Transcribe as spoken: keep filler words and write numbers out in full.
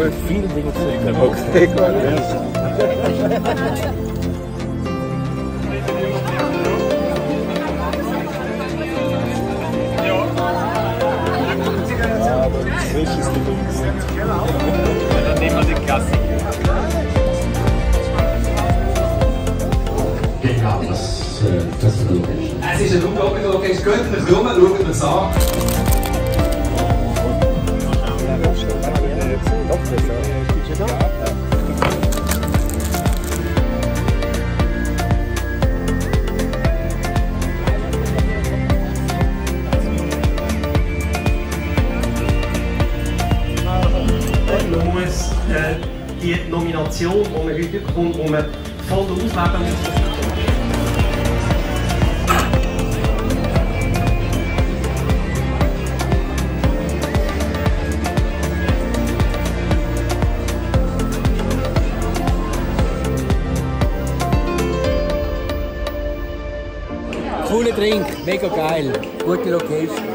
hoor vier dingen te zeggen. Ik heb ook steekwoorden. Es ist eine Unglaubliche Location. Es könnte nicht rum, schaut man es an. Nur äh, die Nomination, die man heute bekommt, wo man voll der Ausleben muss. Cooler Drink, mega geil, gute Location.